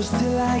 close till I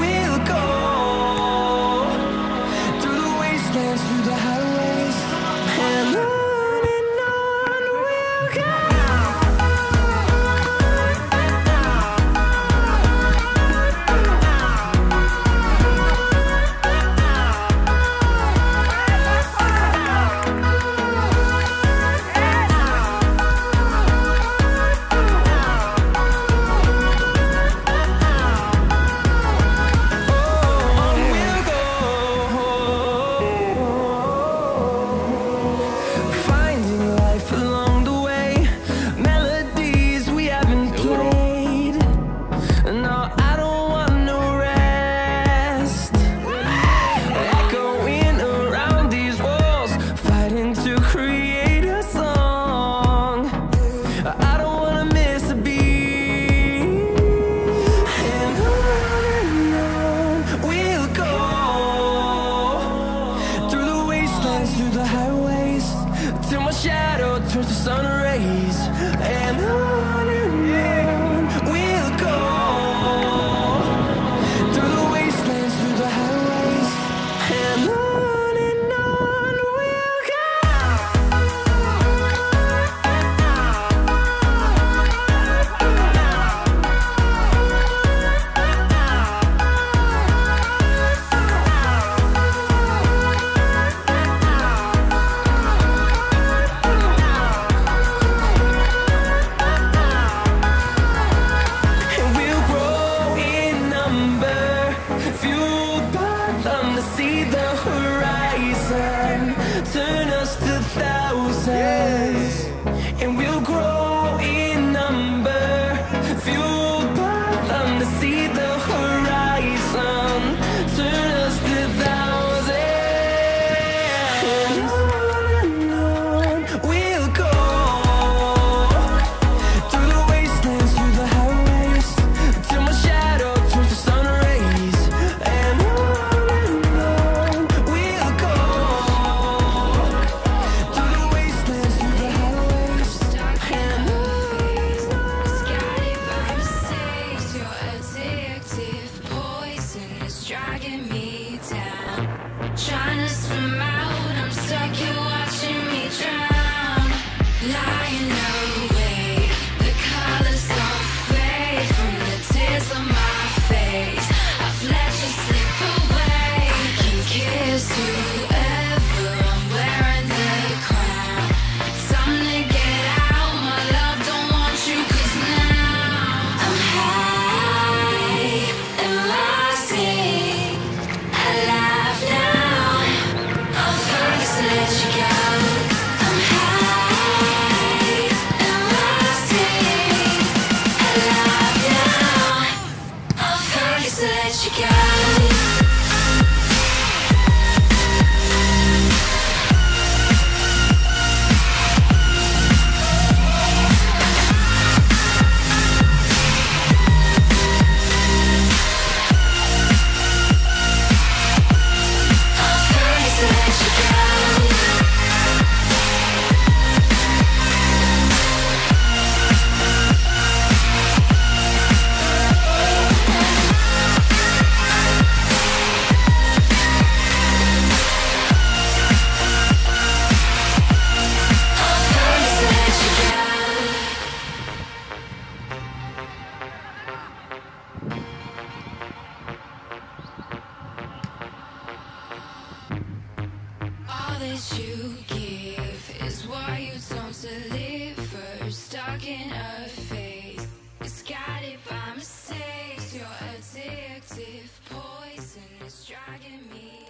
we'll go, through the wastelands, through the highways, and on we'll go. Through the highways, till my shadow turns to sun rays, and on we'll go, through the wastelands, through the highways, and on we'll go. See the horizon, turn us to thousands, yes. And we'll grow in number, fueled by them to see the horizon, turn us to thousands. And on we'll go, through the wastelands, through the highways, till my shadow turns to sun rays, dragging me down, trying to swim out. I'm stuck here watching me drown, lying awake. The colors don't fade from the tears on my face. I've let you slip away. I can kiss whoever, I'm wearing the crown. Time to get out, my love. Don't want you 'cause now I'm high and lost. That you give is why you don't deliver. Stuck in a phase, it's guided by mistakes. Your addictive poison is dragging me.